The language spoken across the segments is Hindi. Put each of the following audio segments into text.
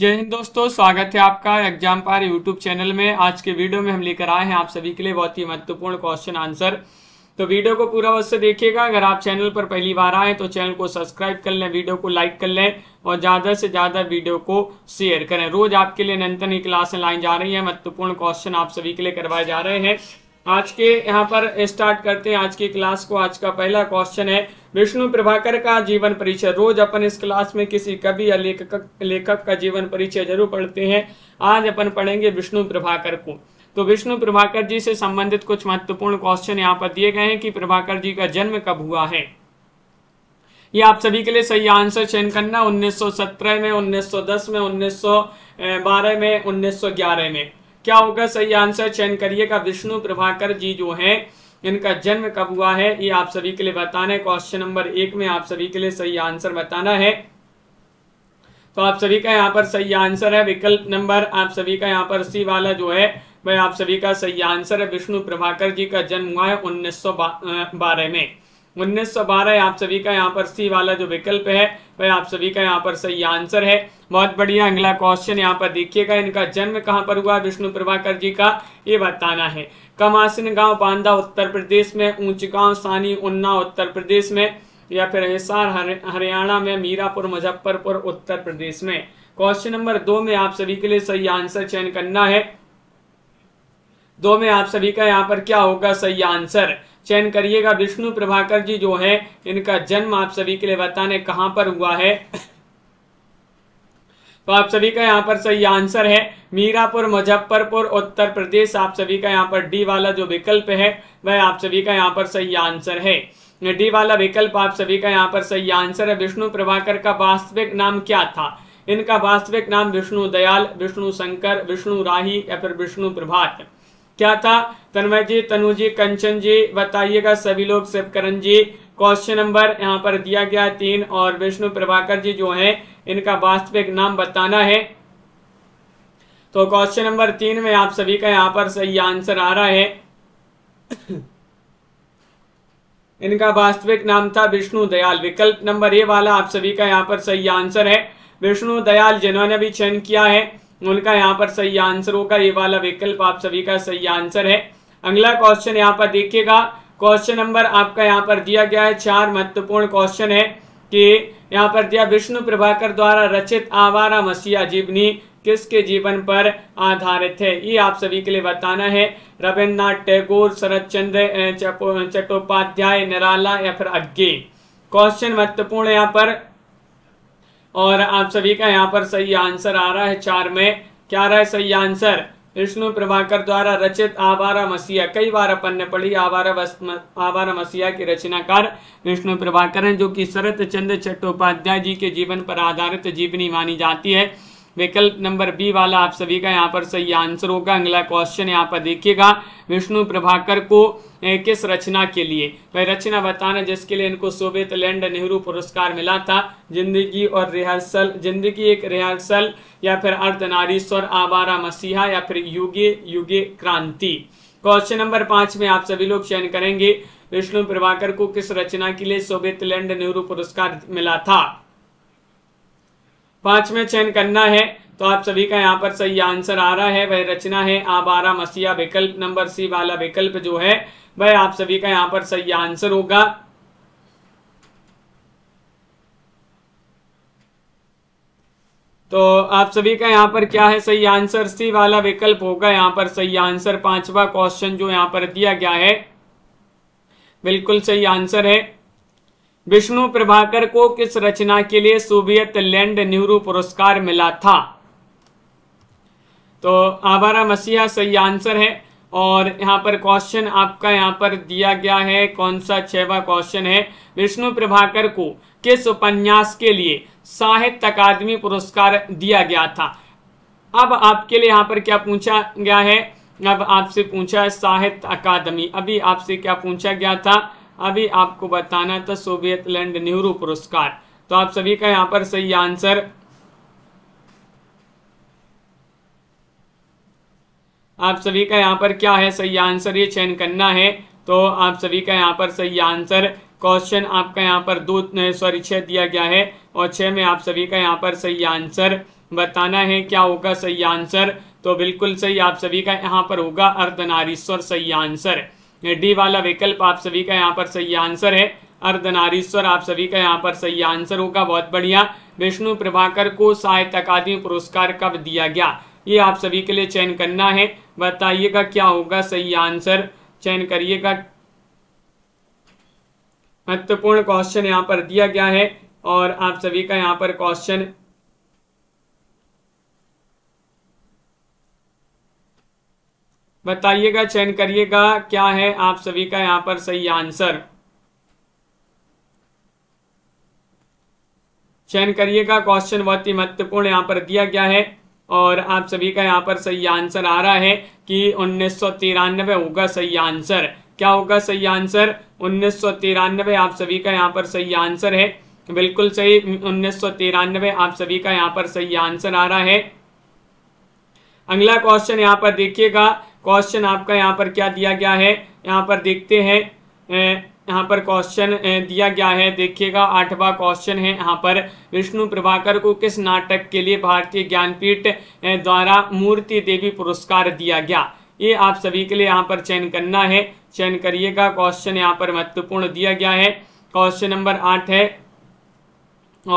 जय हिंद दोस्तों, स्वागत है आपका एग्जाम पार यूट्यूब चैनल में। आज के वीडियो में हम लेकर आए हैं आप सभी के लिए बहुत ही महत्वपूर्ण क्वेश्चन आंसर। तो वीडियो को पूरा अवश्य देखिएगा। अगर आप चैनल पर पहली बार आए तो चैनल को सब्सक्राइब कर लें, वीडियो को लाइक कर लें और ज़्यादा से ज़्यादा वीडियो को शेयर करें। रोज आपके लिए निरंतर ही क्लासें लाई जा रही हैं, महत्वपूर्ण क्वेश्चन आप सभी के लिए करवाए जा रहे हैं। आज के यहाँ पर स्टार्ट करते हैं आज की क्लास को। आज का पहला क्वेश्चन है विष्णु प्रभाकर का जीवन परिचय। रोज अपन इस क्लास में किसी कवि या लेखक का जीवन परिचय जरूर पढ़ते हैं। आज अपन पढ़ेंगे विष्णु प्रभाकर को। तो विष्णु प्रभाकर जी से संबंधित कुछ महत्वपूर्ण क्वेश्चन यहाँ पर दिए गए हैं कि प्रभाकर जी का जन्म कब हुआ है। ये आप सभी के लिए सही आंसर चयन करना 1917 में, 1910 में, 1912 में, 1911 में क्या होगा। सही आंसर चयन करिएगा। विष्णु प्रभाकर जी जो हैं इनका जन्म कब हुआ है ये आप सभी के लिए बताना है। क्वेश्चन नंबर 1 में आप सभी के लिए सही आंसर बताना है। तो आप सभी का यहाँ पर सही आंसर है विकल्प नंबर आप सभी का यहाँ पर सी वाला जो है वह आप सभी का सही आंसर है। विष्णु प्रभाकर जी का जन्म हुआ है 1912 में। 1912 आप सभी का यहाँ पर सी वाला जो विकल्प है वह आप सभी का यहाँ पर सही आंसर है। बहुत बढ़िया। अगला क्वेश्चन यहाँ पर देखिएगा, इनका जन्म कहाँ पर हुआ विष्णु प्रभाकर जी का ये बताना है। कमासिन गांव बांदा उत्तर प्रदेश में, ऊंच गांव सानी उन्ना उत्तर प्रदेश में, या फिर हिसार हरियाणा में, मीरापुर मुजफ्फरपुर उत्तर प्रदेश में। क्वेश्चन नंबर 2 में आप सभी के लिए सही आंसर चयन करना है। 2 में आप सभी का यहाँ पर क्या होगा सही आंसर चयन करिएगा। विष्णु प्रभाकर जी जो है इनका जन्म आप सभी के लिए बताने कहाँ पर हुआ है। तो आप सभी का यहाँ पर सही आंसर है मीरापुर मुजफ्फरपुर उत्तर प्रदेश। आप सभी का यहाँ पर डी वाला जो विकल्प है वह आप सभी का यहाँ पर सही आंसर है। डी वाला विकल्प आप सभी का यहाँ पर सही आंसर है। विष्णु प्रभाकर का वास्तविक नाम क्या था। इनका वास्तविक नाम विष्णु दयाल, विष्णु शंकर, विष्णु राही या फिर विष्णु प्रभात क्या था। तन्मय जी, तनु जी, कंचन जी बताइएगा सभी लोग, शिवकरण जी। क्वेश्चन नंबर यहाँ पर दिया गया 3 और विष्णु प्रभाकर जी जो है इनका वास्तविक नाम बताना है। तो क्वेश्चन नंबर 3 में आप सभी का यहाँ पर सही आंसर आ रहा है। इनका वास्तविक नाम था विष्णु दयाल। विकल्प नंबर ए वाला आप सभी का यहाँ पर सही आंसर है। विष्णु दयाल जिन्होंने भी चयन किया है उनका यहाँ पर सही आंसर होगा। ये वाला विकल्प आप सभी का सही आंसर है। अगला क्वेश्चन यहाँ पर देखिएगा। क्वेश्चन नंबर आपका यहाँ पर दिया गया है 4। महत्वपूर्ण क्वेश्चन है कि यहाँ पर दिया विष्णु प्रभाकर द्वारा रचित आवारा मसीहा जीवनी किसके जीवन पर आधारित है। ये आप सभी के लिए बताना है। रविन्द्रनाथ टैगोर, शरद चंद्र चट्टोपाध्याय, निराला या फिर अज्ञे। क्वेश्चन महत्वपूर्ण यहाँ पर और आप सभी का यहाँ पर सही आंसर आ रहा है 4 में। क्या आ रहा है सही आंसर विष्णु प्रभाकर द्वारा रचित आवारा मसीहा। कई बार अपन ने पढ़ी आवारा मसीहा के रचनाकार विष्णु प्रभाकर हैं जो कि शरद चंद्र चट्टोपाध्याय जी के जीवन पर आधारित जीवनी मानी जाती है। विकल्प नंबर बी वाला आप सभी का यहाँ पर सही आंसर होगा। अगला क्वेश्चन यहाँ पर देखिएगा विष्णु प्रभाकर को किस रचना के लिए वह रचना बताना जिसके लिए इनको सोवियतलैंड नेहरू पुरस्कार मिला था। जिंदगी और रिहर्सल, जिंदगी एक रिहर्सल या फिर अर्धनारीश्वर, आवारा मसीहा या फिर युगे युगे क्रांति। क्वेश्चन नंबर 5 में आप सभी लोग चयन करेंगे विष्णु प्रभाकर को किस रचना के लिए सोवियतलैंड नेहरू पुरस्कार मिला था। 5 में चयन करना है। तो आप सभी का यहाँ पर सही आंसर आ रहा है। वह रचना है आवारा मसीहा। विकल्प नंबर सी वाला विकल्प जो है वह आप सभी का यहाँ पर सही आंसर होगा। तो आप सभी का यहाँ पर क्या है सही आंसर सी वाला विकल्प होगा यहाँ पर सही आंसर। 5वां क्वेश्चन जो यहाँ पर दिया गया है बिल्कुल सही आंसर है। विष्णु प्रभाकर को किस रचना के लिए सोवियतलैंड नेहरू पुरस्कार मिला था। तो आवारा मसीहा सही आंसर है। और यहाँ पर क्वेश्चन आपका यहाँ पर दिया गया है कौन सा 6वां क्वेश्चन है। विष्णु प्रभाकर को किस उपन्यास के लिए साहित्य अकादमी पुरस्कार दिया गया था। अब आपके लिए यहाँ पर क्या पूछा गया है। अब आपसे पूछा है साहित्य अकादमी। अभी आपसे क्या पूछा गया था, अभी आपको बताना था सोवियतलैंड नेहरू पुरस्कार। तो आप सभी का यहाँ पर सही आंसर आप सभी का यहाँ पर क्या है सही आंसर ये चयन करना है। तो आप सभी का यहाँ पर सही आंसर क्वेश्चन आपका यहाँ पर 2 सॉरी 6 दिया गया है और 6 में आप सभी का यहाँ पर सही आंसर बताना है, क्या होगा सही आंसर? तो बिल्कुल सही आप सभी का यहाँ पर होगा अर्धनारीश्वर सही आंसर है। डी वाला विकल्प आप सभी का यहाँ पर सही आंसर है, अर्धनारीश्वर आप सभी का यहाँ पर सही आंसर होगा। बहुत बढ़िया। विष्णु प्रभाकर को साहित्य अकादमी पुरस्कार कब दिया गया? ये आप सभी के लिए चयन करना है, बताइएगा क्या होगा सही आंसर, चयन करिएगा। महत्वपूर्ण क्वेश्चन यहाँ पर दिया गया है और आप सभी का यहाँ पर क्वेश्चन बताइएगा, चयन करिएगा क्या है आप सभी का यहाँ पर सही आंसर, चयन करिएगा। क्वेश्चन बहुत ही महत्वपूर्ण यहाँ पर दिया गया है और आप सभी का यहाँ पर सही आंसर आ रहा है कि 1993 होगा सही आंसर। क्या होगा सही आंसर? 1993 आप सभी का यहाँ पर सही आंसर है, बिल्कुल सही 1993 आप सभी का यहाँ पर सही आंसर आ रहा है। अगला क्वेश्चन यहाँ पर देखिएगा, क्वेश्चन आपका यहाँ पर क्या दिया गया है यहाँ पर देखते हैं। यहाँ पर क्वेश्चन दिया गया है, देखिएगा 8वां क्वेश्चन है यहाँ पर। विष्णु प्रभाकर को किस नाटक के लिए भारतीय ज्ञानपीठ द्वारा मूर्ति देवी पुरस्कार दिया गया? ये आप सभी के लिए यहाँ पर चयन करना है, चयन करिएगा। क्वेश्चन यहाँ पर महत्वपूर्ण दिया गया है, क्वेश्चन नंबर 8 है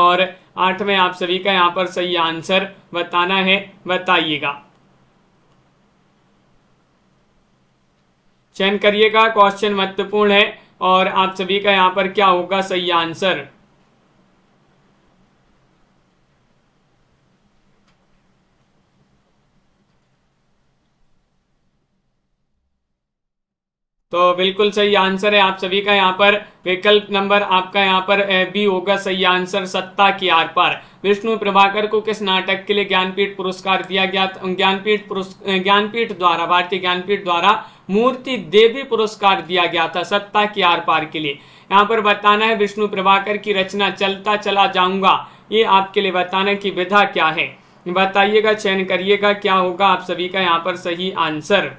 और 8 में आप सभी का यहाँ पर सही आंसर बताना है, बताइएगा, चयन करिएगा। क्वेश्चन महत्वपूर्ण है और आप सभी का यहाँ पर क्या होगा सही आंसर? तो बिल्कुल सही आंसर है आप सभी का यहाँ पर विकल्प नंबर आपका यहाँ पर बी होगा सही आंसर, सत्ता की आर पार। विष्णु प्रभाकर को किस नाटक के लिए ज्ञानपीठ पुरस्कार दिया गया? ज्ञानपीठ द्वारा, भारतीय ज्ञानपीठ द्वारा मूर्ति देवी पुरस्कार दिया गया था सत्ता की आर पार के लिए। यहाँ पर बताना है विष्णु प्रभाकर की रचना चलता चला जाऊंगा, ये आपके लिए बताना की विधा क्या है, बताइएगा, चयन करिएगा क्या होगा आप सभी का यहाँ पर सही आंसर,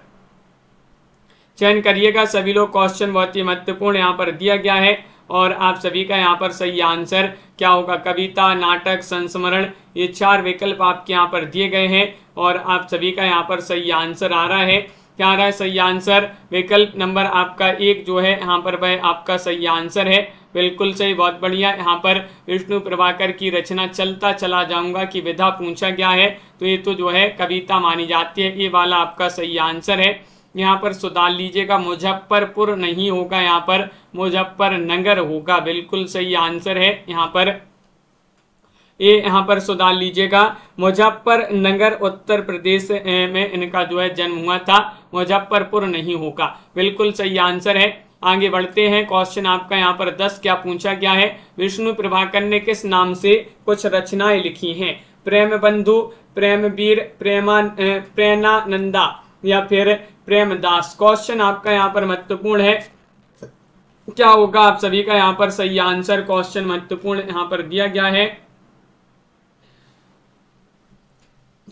चयन करिएगा सभी लोग। क्वेश्चन बहुत ही महत्वपूर्ण यहाँ पर दिया गया है और आप सभी का यहाँ पर सही आंसर क्या होगा? कविता, नाटक, संस्मरण, ये 4 विकल्प आपके यहाँ पर दिए गए हैं और आप सभी का यहाँ पर सही आंसर आ रहा है। क्या आ रहा है सही आंसर? विकल्प नंबर आपका 1 जो है यहाँ पर वह आपका सही आंसर है, बिल्कुल सही, बहुत बढ़िया। यहाँ पर विष्णु प्रभाकर की रचना चलता चला जाऊंगा की विधा पूछा गया है तो ये तो जो है कविता मानी जाती है, ये वाला आपका सही आंसर है। यहाँ पर सुधार लीजिएगा, मुजफ्फरपुर नहीं होगा यहाँ पर मुजफ्फरनगर होगा, बिल्कुल सही आंसर है यहाँ पर, ये यहाँ पर सुधार लीजिएगा। मुजफ्फरनगर उत्तर प्रदेश में इनका जो है जन्म हुआ था, मुजफ्फरपुर नहीं होगा, बिल्कुल सही आंसर है। आगे बढ़ते हैं, क्वेश्चन आपका यहाँ पर 10 क्या पूछा गया है? विष्णु प्रभाकर ने किस नाम से कुछ रचनाएं लिखी हैं? प्रेम बंधु, प्रेमवीर, प्रेमानंदा या फिर प्रेमदास। क्वेश्चन आपका यहाँ पर महत्वपूर्ण है, क्या होगा आप सभी का यहाँ पर सही आंसर? क्वेश्चन महत्वपूर्ण यहाँ पर दिया गया है,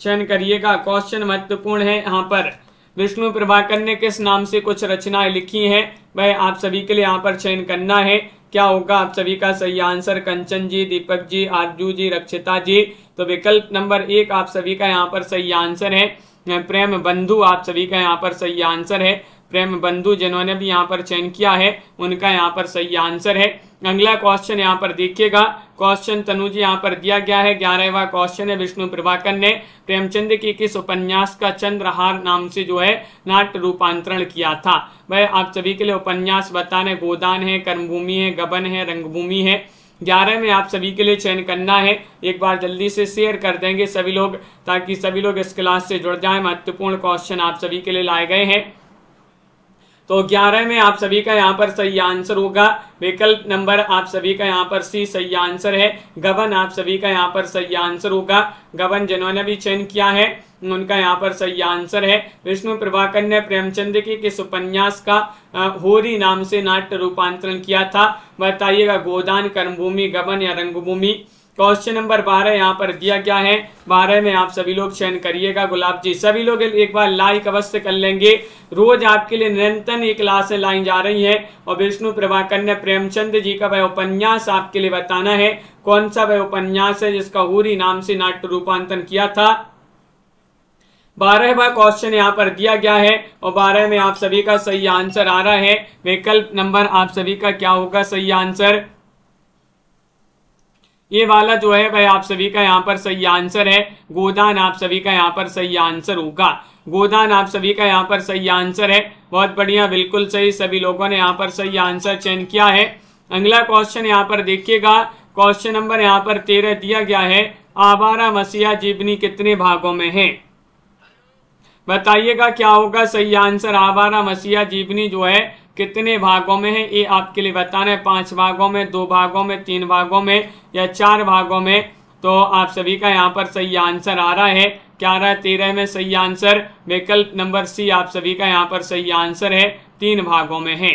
चयन करिएगा। क्वेश्चन महत्वपूर्ण है यहाँ पर, विष्णु प्रभाकर ने किस नाम से कुछ रचनाएं लिखी हैं, वह आप सभी के लिए यहाँ पर चयन करना है। क्या होगा आप सभी का सही आंसर? कंचन जी, दीपक जी, आरजू जी, रक्षिता जी। तो विकल्प नंबर 1 आप सभी का यहाँ पर सही आंसर है, प्रेम बंधु आप सभी का यहाँ पर सही आंसर है। प्रेम बंधु जिन्होंने भी यहाँ पर चयन किया है उनका यहाँ पर सही आंसर है। अगला क्वेश्चन यहाँ पर देखिएगा, क्वेश्चन तनुजी यहाँ पर दिया गया है, 11वां क्वेश्चन है। विष्णु प्रभाकर ने प्रेमचंद के किस उपन्यास का चंद्रहार नाम से जो है नाट्य रूपांतरण किया था? वह आप सभी के लिए उपन्यास बताने, गोदान है, कर्मभूमि है, गबन है, रंगभूमि है। 11 में आप सभी के लिए चयन करना है। एक बार जल्दी से शेयर कर देंगे सभी लोग ताकि सभी लोग इस क्लास से जुड़ जाएं। महत्वपूर्ण क्वेश्चन आप सभी के लिए लाए गए हैं तो 11 में आप सभी का यहाँ पर सही आंसर होगा। विकल्प नंबर आप सभी का यहाँ पर सी सही आंसर है। गबन आप सभी का यहाँ पर सही आंसर होगा। गबन जिन्होंने भी चयन किया है उनका यहाँ पर सही आंसर है। विष्णु प्रभाकर ने प्रेमचंद के किस उपन्यास का होरी नाम से नाट्य रूपांतरण किया था? बताइएगा, गोदान, कर्मभूमि, गबन या रंगभूमि। क्वेश्चन नंबर 12 यहाँ पर दिया गया है। 12 में आप सभी लोग चयन करिएगा। गुलाब जी, सभी लोग एक बार लाइक अवश्य कर लेंगे। रोज आपके लिए निरंतर ये क्लासें लाई जा रही है और विष्णु प्रभाकर ने प्रेमचंद जी का वह उपन्यास आपके लिए बताना है। कौन सा वह उपन्यास है जिसका हूरी नाम से नाट्य रूपांतरण किया था। 12वां क्वेश्चन यहाँ पर दिया गया है और 12 में आप सभी का सही आंसर आ रहा है। विकल्प नंबर आप सभी का क्या होगा सही आंसर? ये वाला जो है भाई आप सभी का यहाँ पर सही आंसर है। गोदान आप सभी का यहाँ पर सही आंसर होगा। गोदान आप सभी का यहाँ पर सही आंसर है। बहुत बढ़िया, बिल्कुल सही, सभी लोगों ने यहाँ पर सही आंसर चयन किया है। अगला क्वेश्चन यहाँ पर देखिएगा, क्वेश्चन नंबर यहाँ पर 13 दिया गया है, आवारा मसीहा जीवनी कितने भागों में है? बताइएगा क्या होगा सही आंसर। आवारा मसीहा जीवनी जो है कितने भागों में है ये आपके लिए बताना है। 5 भागों में, 2 भागों में, 3 भागों में या 4 भागों में? तो आप सभी का यहाँ पर सही आंसर आ रहा है। क्या आ रहा है 13 में सही आंसर? विकल्प नंबर सी आप सभी का यहाँ पर सही आंसर है। 3 भागों में है,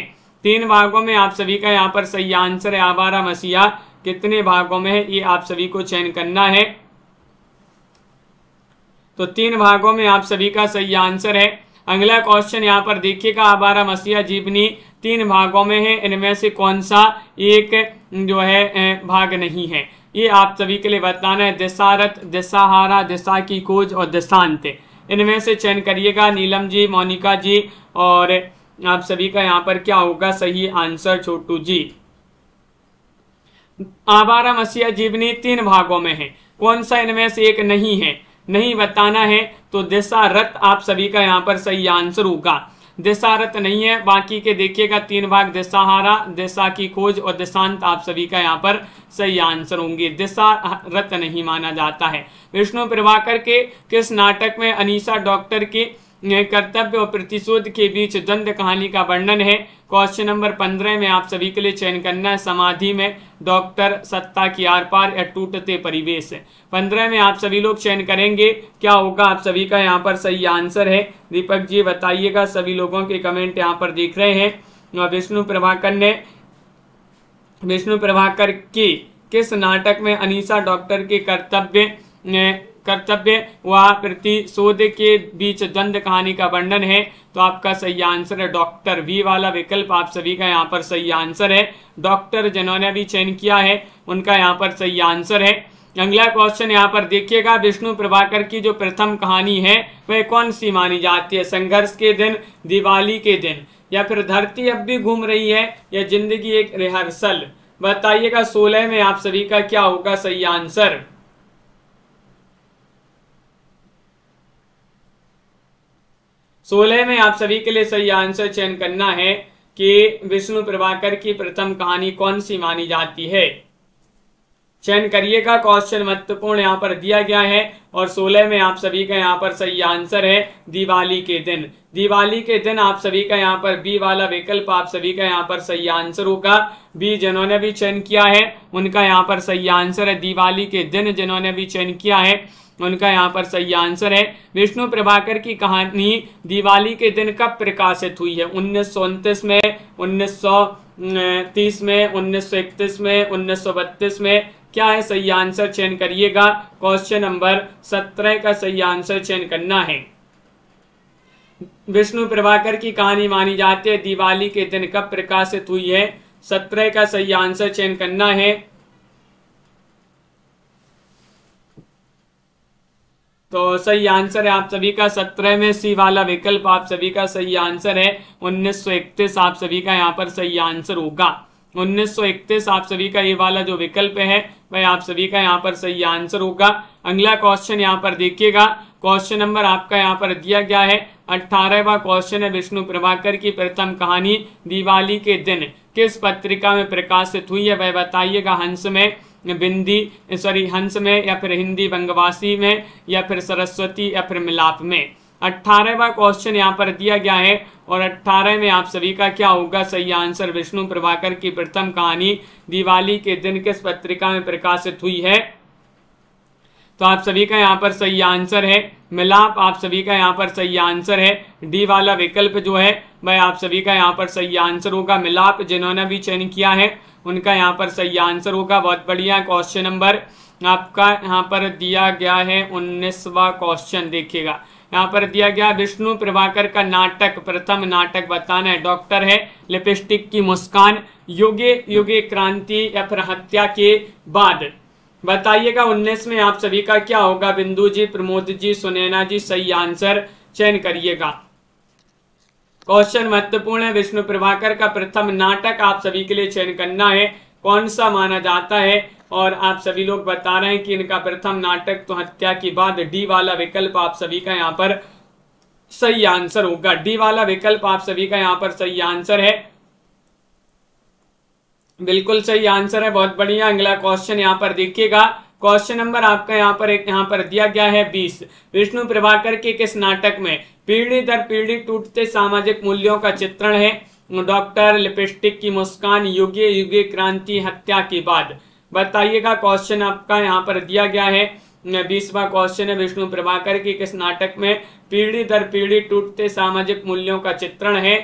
3 भागों में आप सभी का यहाँ पर सही आंसर है। आवारा मसीहा कितने भागों में है ये आप सभी को चयन करना है। तो 3 भागों में आप सभी का सही आंसर है। अगला क्वेश्चन यहाँ पर देखिएगा, आवारा मसीहा जीवनी 3 भागों में है, इनमें से कौन सा एक जो है भाग नहीं है ये आप सभी के लिए बताना है। दिशारथ, दिशाहारा, दिशा की खोज और दिशांत, इनमें से चयन करिएगा। नीलम जी, मोनिका जी और आप सभी का यहाँ पर क्या होगा सही आंसर? छोटू जी। आवारा मसीहा जीवनी 3 भागों में है, कौन सा इनमें से एक नहीं है, नहीं बताना है। तो दिशारथ आप सभी का यहाँ पर सही आंसर होगा। दिशारथ नहीं है, बाकी के देखिएगा 3 भाग, दिशाहारा, दिशा की खोज और दिशांत आप सभी का यहाँ पर सही आंसर होंगे। दिशारथ नहीं माना जाता है। विष्णु प्रभाकर के किस नाटक में अनीसा डॉक्टर के कर्तव्य और प्रतिशोध के बीच द्वंद्व कहानी का वर्णन है? क्वेश्चन नंबर 15 में आप सभी के लिए चयन करना है। समाधि में, डॉक्टर, सत्ता की आर पार या टूटते परिवेश। 15 में आप सभी लोग चयन करेंगे। क्या होगा आप सभी का यहाँ पर सही आंसर है? दीपक जी बताइएगा, सभी लोगों के कमेंट यहाँ पर देख रहे हैं। विष्णु प्रभाकर के किस नाटक में अनीसा डॉक्टर के कर्तव्य व प्रतिशोध के बीच द्वंद कहानी का वर्णन है? तो आपका सही आंसर है डॉक्टर। वी वाला विकल्प आप सभी का यहाँ पर सही आंसर है। डॉक्टर जिन्होंने भी चयन किया है उनका यहाँ पर सही आंसर है। अगला क्वेश्चन यहाँ पर देखिएगा, विष्णु प्रभाकर की जो प्रथम कहानी है वह कौन सी मानी जाती है? संघर्ष के दिन, दिवाली के दिन या फिर धरती अब भी घूम रही है या जिंदगी एक रिहर्सल? बताइएगा 16 में आप सभी का क्या होगा सही आंसर? सोलह में आप सभी के लिए सही आंसर चयन करना है कि विष्णु प्रभाकर की प्रथम कहानी कौन सी मानी जाती है। चयन करिएगा, क्वेश्चन महत्वपूर्ण यहाँ पर दिया गया है और 16 में आप सभी का यहाँ पर सही आंसर है दिवाली के दिन। दिवाली के दिन आप सभी का यहाँ पर बी वाला विकल्प आप सभी का यहाँ पर सही आंसर होगा। बी जिन्होंने भी चयन किया है उनका यहाँ पर सही आंसर है। दिवाली के दिन जिन्होंने भी चयन किया है उनका यहाँ पर सही आंसर है। विष्णु प्रभाकर की कहानी दिवाली के दिन कब प्रकाशित हुई है? 1929 में, 1930 में, 1931 में, 1932 में? क्या है सही आंसर? चयन करिएगा। क्वेश्चन नंबर 17 का सही आंसर चयन करना है। विष्णु प्रभाकर की कहानी मानी जाती है दिवाली के दिन कब प्रकाशित हुई है? 17 का सही आंसर चयन करना है। तो सही आंसर है आप सभी का 17 में सी वाला विकल्प आप सभी का सही आंसर है। 1931 आप सभी का यहाँ पर सही आंसर होगा। 1931 आप सभी का ये वाला जो विकल्प है वह आप सभी का यहाँ पर सही आंसर होगा। अगला क्वेश्चन यहाँ पर देखिएगा, क्वेश्चन नंबर आपका यहाँ पर दिया गया है 18वां क्वेश्चन है, विष्णु प्रभाकर की प्रथम कहानी दिवाली के दिन किस पत्रिका में प्रकाशित हुई है? वह बताइएगा। हंस में, हंस में या फिर हिंदी बंगवासी में या फिर सरस्वती या फिर मिलाप में? 18वां क्वेश्चन यहाँ पर दिया गया है और 18 में आप सभी का क्या होगा सही आंसर? विष्णु प्रभाकर की प्रथम कहानी दिवाली के दिन किस पत्रिका में प्रकाशित हुई है? तो आप सभी का यहाँ पर सही आंसर है मिलाप। आप सभी का यहाँ पर सही आंसर है। डी वाला विकल्प जो है वह आप सभी का यहाँ पर सही आंसर होगा। मिलाप जिन्होंने भी चयन किया है उनका यहाँ पर सही आंसर होगा। बहुत बढ़िया, क्वेश्चन नंबर आपका यहाँ पर दिया गया है 19वां क्वेश्चन देखिएगा, यहाँ पर दिया गया विष्णु प्रभाकर का नाटक प्रथम नाटक बताना है। डॉक्टर है, लिपस्टिक की मुस्कान, युगे युगे क्रांति या फिर हत्या के बाद? बताइएगा 19 में आप सभी का क्या होगा। बिंदु जी, प्रमोद जी, सुनैना जी सही आंसर चयन करिएगा। क्वेश्चन महत्वपूर्ण है। विष्णु प्रभाकर का प्रथम नाटक आप सभी के लिए चयन करना है, कौन सा माना जाता है। और आप सभी लोग बता रहे हैं कि इनका प्रथम नाटक तो हत्या के बाद, डी वाला विकल्प आप सभी का यहाँ पर सही आंसर होगा। डी वाला विकल्प आप सभी का यहाँ पर सही आंसर है, बिल्कुल सही आंसर है, बहुत बढ़िया। अगला क्वेश्चन यहाँ पर देखिएगा, क्वेश्चन नंबर आपका यहाँ पर दिया गया है 20। विष्णु प्रभाकर के किस नाटक में पीढ़ी दर पीढ़ी टूटते सामाजिक मूल्यों का चित्रण है। डॉक्टर, लिपस्टिक की मुस्कान, युगे युगे क्रांति, हत्या के बाद। बताइएगा क्वेश्चन आपका यहाँ पर दिया गया है 20वां क्वेश्चन है। विष्णु प्रभाकर के किस नाटक में पीढ़ी दर पीढ़ी टूटते सामाजिक मूल्यों का चित्रण है।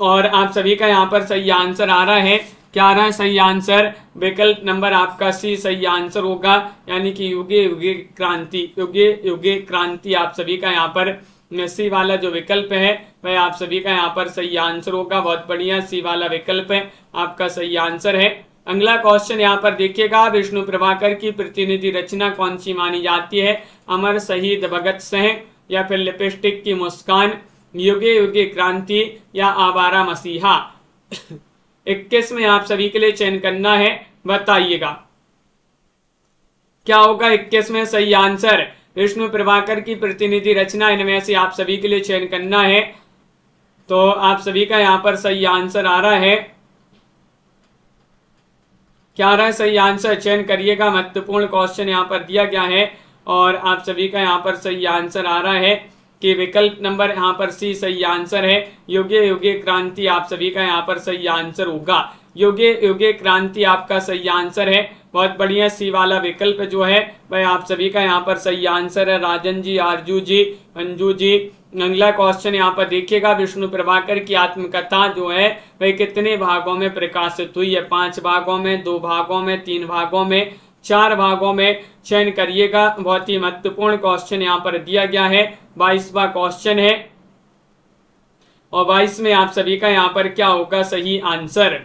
और आप सभी का यहाँ पर सही आंसर आ रहा है, क्या आ रहा है सही आंसर, विकल्प नंबर आपका सी सही आंसर होगा, यानी कि युगे युगे क्रांति, युगे युगे क्रांति आप सभी का यहाँ पर सी वाला जो विकल्प है वह आप सभी का यहाँ पर सही आंसर होगा। बहुत बढ़िया, सी वाला विकल्प है आपका सही आंसर है। अगला क्वेश्चन यहाँ पर देखिएगा, विष्णु प्रभाकर की प्रतिनिधि रचना कौन सी मानी जाती है। अमर, शहीद, भगत सिंह, या फिर लिपस्टिक की मुस्कान, युगे युगे क्रांति, या आवारा मसीहा। 21 में आप सभी के लिए चयन करना है, बताइएगा क्या होगा 21 में सही आंसर। विष्णु प्रभाकर की प्रतिनिधि रचना, इनमें से आप सभी के लिए चयन करना है, तो आप सभी का यहाँ पर सही आंसर आ रहा है, क्या आ रहा है सही आंसर, चयन करिएगा। महत्वपूर्ण क्वेश्चन यहाँ पर दिया गया है और आप सभी का यहाँ पर सही आंसर आ रहा है कि विकल्प नंबर यहाँ पर सी सही आंसर है, युगे युगे क्रांति आप सभी का यहाँ पर सही आंसर होगा। युगे युगे क्रांति आपका सही आंसर है, बहुत बढ़िया, सी वाला विकल्प जो है वह आप सभी का यहाँ पर सही आंसर है। राजन जी, आरजू जी, अंजू जी। अगला क्वेश्चन यहाँ पर देखिएगा, विष्णु प्रभाकर की आत्मकथा जो है वह कितने भागों में प्रकाशित हुई है। 5 भागों में, 2 भागों में, 3 भागों में, 4 भागों में चयन करिएगा। बहुत ही महत्वपूर्ण क्वेश्चन यहाँ पर दिया गया है, 22वां क्वेश्चन है और 22 में आप सभी का यहाँ पर क्या होगा सही आंसर।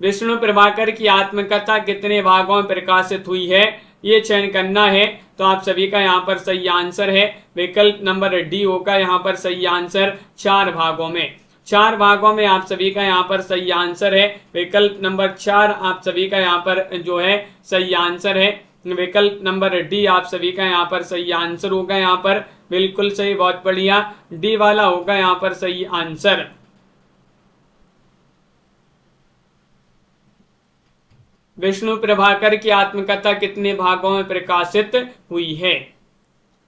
विष्णु प्रभाकर की आत्मकथा कितने भागों में प्रकाशित हुई है, ये चयन करना है, तो आप सभी का यहाँ पर सही आंसर है, विकल्प नंबर डी होगा यहाँ पर सही आंसर, 4 भागों में। 4 भागों में आप सभी का यहाँ पर सही आंसर है, विकल्प नंबर 4 आप सभी का यहाँ पर जो है सही आंसर है, विकल्प नंबर डी आप सभी का यहाँ पर सही आंसर होगा, यहाँ पर बिल्कुल सही, बहुत बढ़िया, डी वाला होगा यहाँ पर सही आंसर। विष्णु प्रभाकर की आत्मकथा कितने भागों में प्रकाशित हुई है।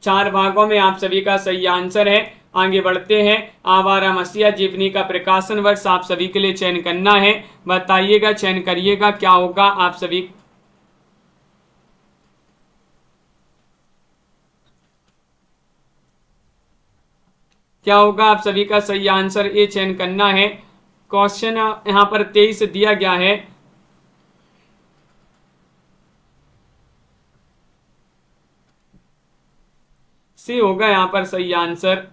4 भागों में आप सभी का सही आंसर है। आगे बढ़ते हैं, आवारा मसीहा जीवनी का प्रकाशन वर्ष आप सभी के लिए चयन करना है, बताइएगा, चयन करिएगा क्या होगा आप सभी। क्या होगा आप सभी का सही आंसर, ये चयन करना है। क्वेश्चन यहाँ पर 23 दिया गया है, सी होगा यहाँ पर सही आंसर।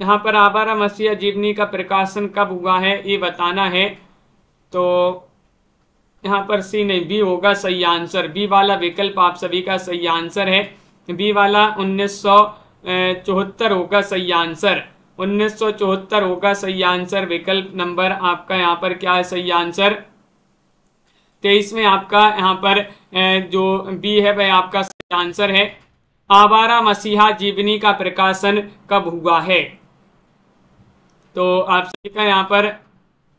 यहाँ पर आवारा मसीहा जीवनी का प्रकाशन कब हुआ है ये बताना है, तो यहाँ पर सी नहीं, बी होगा सही आंसर, बी वाला विकल्प आप सभी का सही आंसर है। बी वाला 1974 होगा सही आंसर, 1974 होगा सही आंसर, विकल्प नंबर आपका यहाँ पर क्या है सही आंसर। 23 में आपका यहाँ पर जो बी है वह आपका सही आंसर है। आवारा मसीहा जीवनी का प्रकाशन कब हुआ है, तो आप सभी का यहाँ पर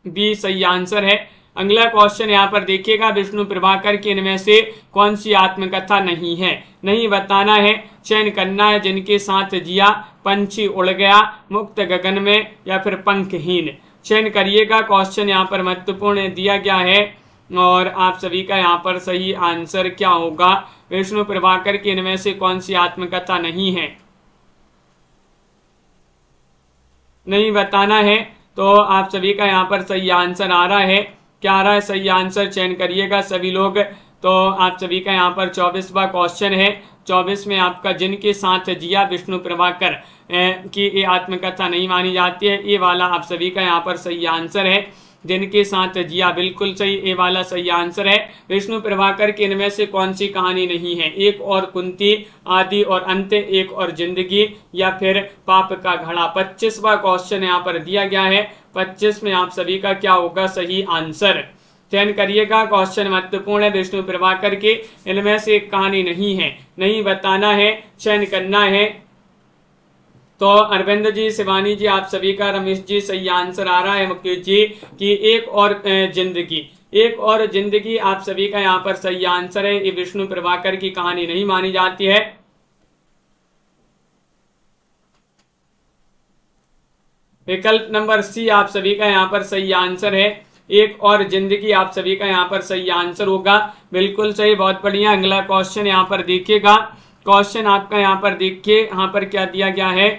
बी सही आंसर है। अगला क्वेश्चन यहाँ पर देखिएगा, विष्णु प्रभाकर की इनमें से कौन सी आत्मकथा नहीं है, नहीं बताना है, चयन करना है। जिनके साथ जिया, पंछी उड़ गया, मुक्त गगन में, या फिर पंखहीन, चयन करिएगा। क्वेश्चन यहाँ पर महत्वपूर्ण दिया गया है और आप सभी का यहाँ पर सही आंसर क्या होगा। विष्णु प्रभाकर की इनमें से कौन सी आत्मकथा नहीं है, नहीं बताना है, तो आप सभी का यहाँ पर सही आंसर आ रहा है, क्या आ रहा है सही आंसर, चयन करिएगा सभी लोग। तो आप सभी का यहाँ पर 24वां क्वेश्चन है, 1924 में आपका जिनके साथ जिया विष्णु प्रभाकर की ये आत्मकथा नहीं मानी जाती है। ये वाला आप सभी का यहाँ पर सही आंसर है, जिनके साथ जिया बिल्कुल सही, ये वाला सही आंसर है। विष्णु प्रभाकर की इनमें से कौन सी कहानी नहीं है? एक और कुंती, आदि और अंत, एक और जिंदगी या फिर पाप का घड़ा। 25वां क्वेश्चन यहाँ पर दिया गया है, 25 में आप सभी का क्या होगा सही आंसर? चयन करिएगा, क्वेश्चन महत्वपूर्ण है। विष्णु प्रभाकर के इनमें से कहानी नहीं है, नहीं बताना है, चयन करना है। तो अरविंद जी, शिवानी जी आप सभी का, रमेश जी सही आंसर आ रहा है, मुकेश जी की एक और जिंदगी। एक और जिंदगी आप सभी का यहाँ पर सही आंसर है। ये विष्णु प्रभाकर की कहानी नहीं मानी जाती है। विकल्प नंबर सी आप सभी का यहाँ पर सही आंसर है। एक और जिंदगी आप सभी का यहाँ पर सही आंसर होगा, बिल्कुल सही, बहुत बढ़िया। अगला क्वेश्चन यहाँ पर देखिएगा, क्वेश्चन आपका यहाँ पर देखिए, यहाँ पर क्या दिया गया है,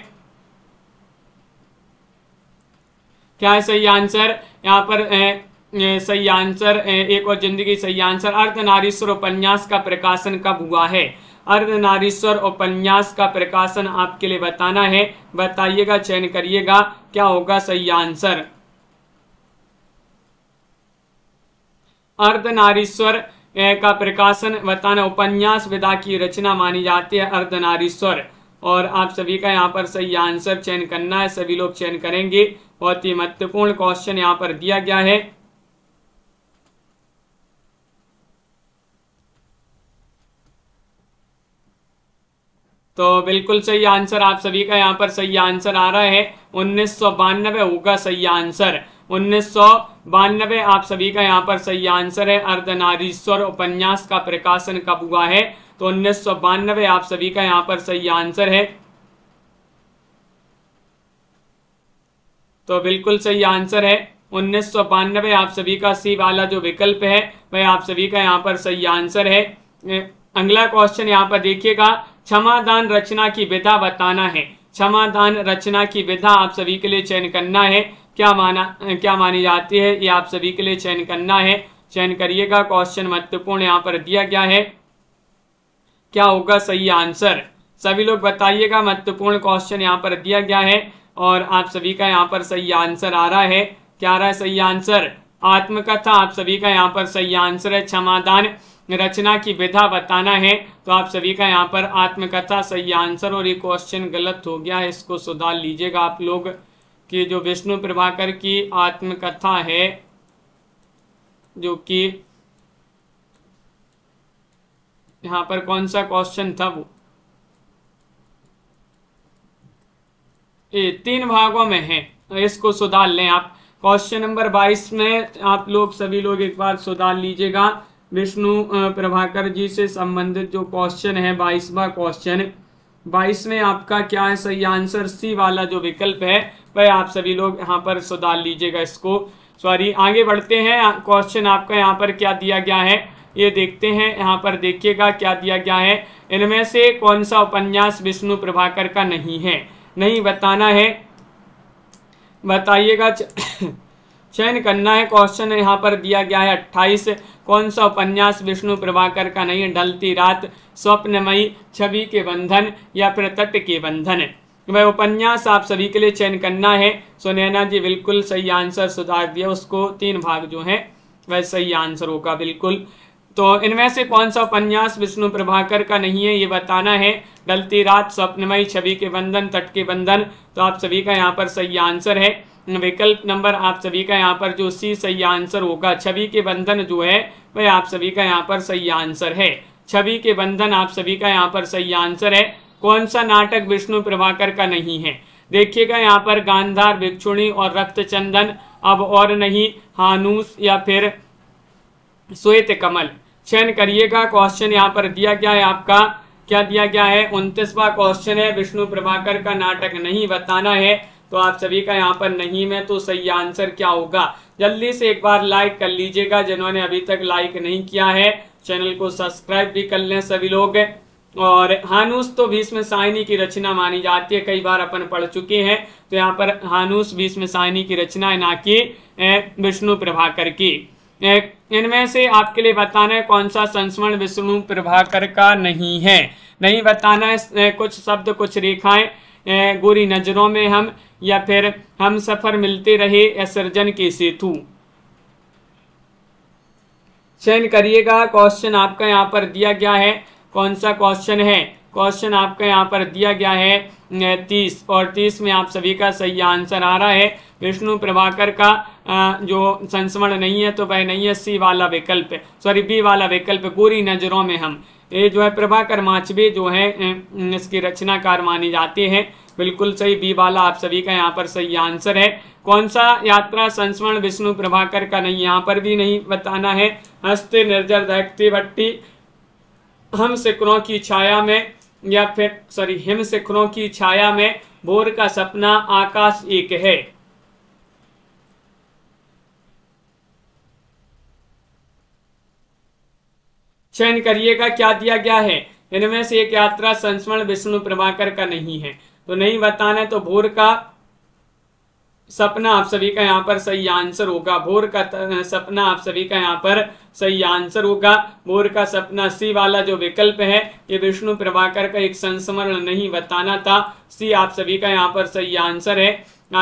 क्या है सही आंसर? यहाँ पर सही आंसर एक और जिंदगी सही आंसर। अर्धनारीश्वर उपन्यास का प्रकाशन कब हुआ है? अर्धनारीश्वर उपन्यास का प्रकाशन आपके लिए बताना है, बताइएगा, चयन करिएगा, क्या होगा सही आंसर? अर्धनारीश्वर का प्रकाशन बताना। उपन्यास विधा की रचना मानी जाती है अर्धनारीश्वर, और आप सभी का यहाँ पर सही आंसर चयन करना है, सभी लोग चयन करेंगे। बहुत ही महत्वपूर्ण क्वेश्चन यहाँ पर दिया गया है। तो बिल्कुल सही आंसर आप सभी का यहाँ पर सही आंसर आ रहा है, 1992 होगा सही आंसर। 1992 आप सभी का यहाँ पर सही आंसर है। अर्धनारीश्वर उपन्यास का प्रकाशन कब हुआ है? तो 1992 आप सभी का यहाँ पर सही आंसर है। तो बिल्कुल सही आंसर है 1992 आप सभी का। सी वाला जो विकल्प है वह आप सभी का यहाँ पर सही आंसर है। अगला क्वेश्चन यहाँ पर देखिएगा, क्षमादान रचना की विधा बताना है। क्षमादान रचना की विधा आप सभी के लिए चयन करना है, क्या मानी जाती है, ये आप सभी के लिए चयन करना है, चयन करिएगा। क्वेश्चन महत्वपूर्ण यहाँ पर दिया गया है, क्या होगा सही आंसर? सभी लोग बताइएगा, महत्वपूर्ण क्वेश्चन यहाँ पर दिया गया है और आप सभी का यहाँ पर सही आंसर आ रहा है। क्या आ रहा है सही आंसर? आत्मकथा आप सभी का यहाँ पर सही आंसर है। क्षमादान रचना की विधा बताना है, तो आप सभी का यहाँ पर आत्मकथा सही आंसर। और ये क्वेश्चन गलत हो गया, इसको सुधार लीजिएगा आप लोग, कि जो विष्णु प्रभाकर की आत्मकथा है, जो कि यहाँ पर कौन सा क्वेश्चन था वो, ये 3 भागों में है, इसको सुधार लें आप। क्वेश्चन नंबर 22 में आप लोग सभी लोग एक बार सुधार लीजिएगा। विष्णु प्रभाकर जी से संबंधित जो क्वेश्चन है 22वां क्वेश्चन, 22 में आपका क्या है सही आंसर? सी वाला जो विकल्प है वह आप सभी लोग यहाँ पर सुधार लीजिएगा इसको, सॉरी। आगे बढ़ते हैं, क्वेश्चन आपका यहाँ पर क्या दिया गया है ये देखते हैं। यहाँ पर देखिएगा क्या दिया गया है, इनमें से कौन सा उपन्यास विष्णु प्रभाकर का नहीं है, नहीं बताना है, बताइएगा, चयन करना है। क्वेश्चन यहाँ पर दिया गया है 28, कौन सा उपन्यास विष्णु प्रभाकर का नहीं है? ढलती रात, स्वप्नमयी, छवि के बंधन या फिर तट के बंधन। वह उपन्यास आप सभी के लिए चयन करना है। सुनैना जी बिल्कुल सही आंसर सुधार दिया उसको, 3 भाग जो हैं वह सही आंसर होगा बिल्कुल। तो इनमें से कौन सा उपन्यास विष्णु प्रभाकर का नहीं है ये बताना है। ढलती रात, स्वप्नमयी, छवि के बंधन, तट के बंधन, तो आप सभी का यहाँ पर सही आंसर है। विकल्प नंबर आप सभी का यहाँ पर जो सी सही आंसर होगा। छवि के बंधन जो है वह आप सभी का यहाँ पर सही आंसर है। छवि के बंधन आप सभी का यहाँ पर सही आंसर है। कौन सा नाटक विष्णु प्रभाकर का नहीं है? देखिएगा यहाँ पर गांधार, भिक्षुणी और रक्त चंदन, अब और नहीं, हानूस या फिर श्वेत कमल, चयन करिएगा। क्वेश्चन यहाँ पर दिया गया है आपका, क्या दिया गया है? 29वां क्वेश्चन है, विष्णु प्रभाकर का नाटक नहीं बताना है, तो आप सभी का यहाँ पर नहीं में, तो सही आंसर क्या होगा? जल्दी से एक बार लाइक कर लीजिएगा जिन्होंने अभी तक लाइक नहीं किया है, चैनल को सब्सक्राइब भी कर लें सभी लोग। और हानूस तो भीष्म साहनी की रचना मानी जाती है, कई बार अपन पढ़ चुके हैं, तो यहाँ पर हानूस भीष्म साहनी की रचना है, ना कि विष्णु प्रभाकर की। इनमें से आपके लिए बताना है कौन सा संस्मरण विष्णु प्रभाकर का नहीं है। नहीं बताना है, कुछ शब्द कुछ रेखाएं गोरी नजरों में हम, या फिर हम सफर मिलते रहे सृजन के सेतु। चयन करिएगा। क्वेश्चन आपका यहाँ पर दिया गया है, कौन सा क्वेश्चन है? क्वेश्चन आपका यहाँ पर दिया गया है 30, और 30 में आप सभी का सही आंसर आ रहा है। विष्णु प्रभाकर का जो संस्मरण नहीं है तो वह नहीं है, सी वाला विकल्प, सॉरी बी वाला विकल्प, गोरी नजरों में हम। ये जो है प्रभाकर माचवे जो है इसकी रचनाकार माने जाते हैं। बिल्कुल सही, बी वाला आप सभी का यहाँ पर सही आंसर है। कौन सा यात्रा संस्मरण विष्णु प्रभाकर का नहीं, यहाँ पर भी नहीं बताना है। हंसते निर्जर दहकती भट्टी, हम शिखरों की छाया में, या फिर सॉरी हिम शिखरों की छाया में, भोर का सपना, आकाश एक है। चयन करिएगा क्या दिया गया है। इनमें से एक यात्रा संस्मरण विष्णु प्रभाकर का नहीं है तो नहीं बताना है, तो भोर का सपना आप सभी का यहाँ पर सही आंसर होगा। भोर का सपना आप सभी का यहाँ पर सही आंसर होगा। भोर का सपना सी वाला जो विकल्प है, ये विष्णु प्रभाकर का एक संस्मरण नहीं बताना था। सी आप सभी का यहाँ पर सही आंसर है।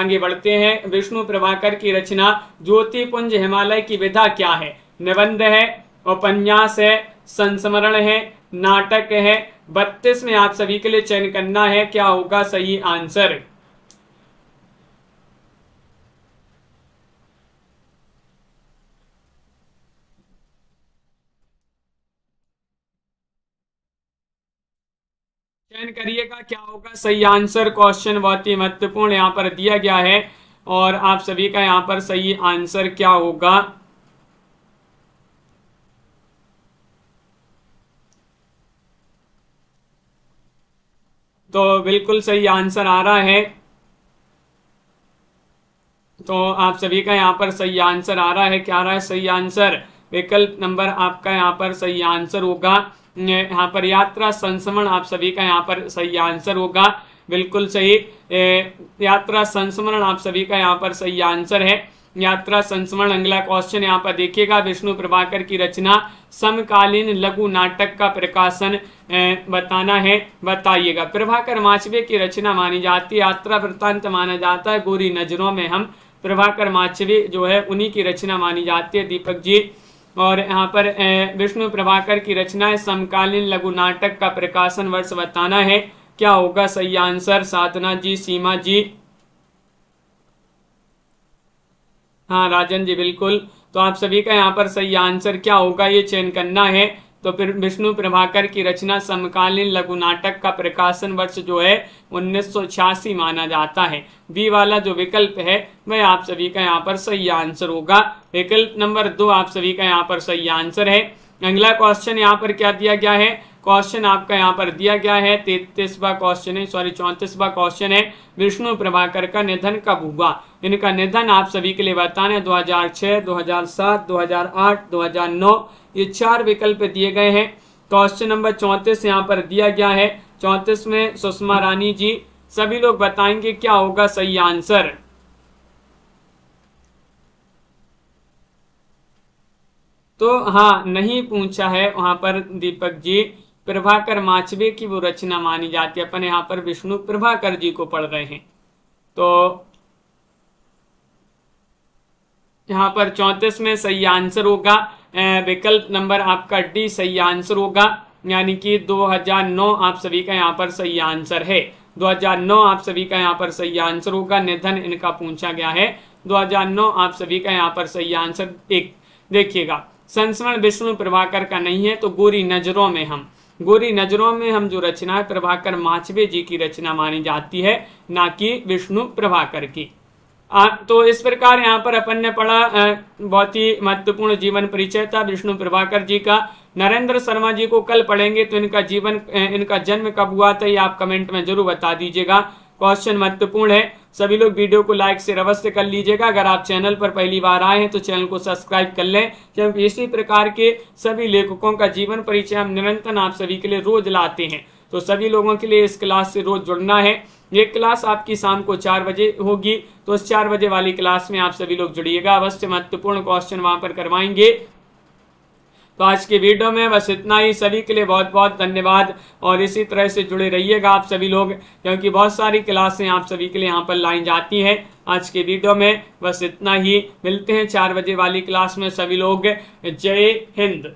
आगे बढ़ते हैं। विष्णु प्रभाकर की रचना ज्योतिपुंज हिमालय की विधा क्या है? निबंध है, उपन्यास है, संस्मरण है, नाटक है। 32 में आप सभी के लिए चयन करना है क्या होगा सही आंसर। चयन करिएगा क्या होगा सही आंसर। क्वेश्चन बहुत ही महत्वपूर्ण यहाँ पर दिया गया है और आप सभी का यहाँ पर सही आंसर क्या होगा। तो बिल्कुल सही आंसर आ रहा है, तो आप सभी का यहाँ पर सही आंसर आ रहा है। क्या आ रहा है सही आंसर? विकल्प नंबर आपका यहाँ पर सही आंसर होगा। यहाँ पर यात्रा संस्मरण आप सभी का यहाँ पर सही आंसर होगा। बिल्कुल सही, यात्रा संस्मरण आप सभी का यहाँ पर सही आंसर है। यात्रा संस्मरण। अगला क्वेश्चन यहाँ पर देखिएगा। विष्णु प्रभाकर की रचना समकालीन लघु नाटक का प्रकाशन बताना है, बताइएगा। प्रभाकर माचवे की रचना मानी जाती है, यात्रा वृत्तांत माना जाता है, गोरी नजरों में हम। प्रभाकर माचवे जो है उन्हीं की रचना मानी जाती है दीपक जी। और यहाँ पर विष्णु प्रभाकर की रचना है समकालीन लघु नाटक का प्रकाशन वर्ष बताना है, क्या होगा सही आंसर। साधना जी, सीमा जी, हाँ राजन जी, बिल्कुल। तो आप सभी का यहाँ पर सही आंसर क्या होगा ये चयन करना है। तो फिर विष्णु प्रभाकर की रचना समकालीन लघु नाटक का प्रकाशन वर्ष जो है 1986 माना जाता है। बी वाला जो विकल्प है वह आप सभी का यहाँ पर सही आंसर होगा। विकल्प नंबर 2 आप सभी का यहाँ पर सही आंसर है। अगला क्वेश्चन यहाँ पर क्या दिया गया है? क्वेश्चन आपका यहाँ पर दिया गया है 33वां क्वेश्चन है, सॉरी 34वां क्वेश्चन है। विष्णु प्रभाकर का निधन कब हुआ? इनका निधन आप सभी के लिए बताना है 2006, 2007, 2008, 2009, ये 4 विकल्प दिए गए हैं। क्वेश्चन नंबर 34 यहाँ पर दिया गया है। 34 में सुषमा रानी जी, सभी लोग बताएंगे क्या होगा सही आंसर। तो हाँ नहीं पूछा है वहाँ पर दीपक जी। प्रभाकर माचवे की वो रचना मानी जाती है, अपन यहाँ पर विष्णु प्रभाकर जी को पढ़ रहे हैं। तो यहाँ पर 34 में सही आंसर होगा, विकल्प नंबर आपका डी सही आंसर होगा, यानी कि 2009 आप सभी का यहाँ पर सही आंसर है। 2009 आप सभी का यहाँ पर सही आंसर होगा। निधन इनका पूछा गया है 2009, आप सभी का यहाँ पर सही आंसर 1। देखिएगा, संस्मरण विष्णु प्रभाकर का नहीं है तो गोरी नजरों में हम। गोरी नजरों में हम जो रचना है प्रभाकर माचवे जी की रचना मानी जाती है, ना कि विष्णु प्रभाकर की। तो इस प्रकार यहाँ पर अपन ने पढ़ा बहुत ही महत्वपूर्ण जीवन परिचय था विष्णु प्रभाकर जी का। नरेंद्र शर्मा जी को कल पढ़ेंगे, तो इनका जीवन, इनका जन्म कब हुआ था ये आप कमेंट में जरूर बता दीजिएगा। क्वेश्चन महत्वपूर्ण है। सभी लोग वीडियो को लाइक से अवश्य कर लीजिएगा। अगर आप चैनल पर पहली बार आए हैं तो चैनल को सब्सक्राइब कर लें, क्योंकि इसी प्रकार के सभी लेखकों का जीवन परिचय हम निरंतर आप सभी के लिए रोज लाते हैं। तो सभी लोगों के लिए इस क्लास से रोज जुड़ना है। ये क्लास आपकी शाम को 4 बजे होगी, तो उस 4 बजे वाली क्लास में आप सभी लोग जुड़िएगा। अवश्य महत्वपूर्ण क्वेश्चन वहाँ पर करवाएंगे। तो आज की वीडियो में बस इतना ही। सभी के लिए बहुत बहुत धन्यवाद और इसी तरह से जुड़े रहिएगा आप सभी लोग, क्योंकि बहुत सारी क्लासें आप सभी के लिए यहाँ पर लाई जाती हैं। आज के वीडियो में बस इतना ही, मिलते हैं 4 बजे वाली क्लास में सभी लोग। जय हिंद।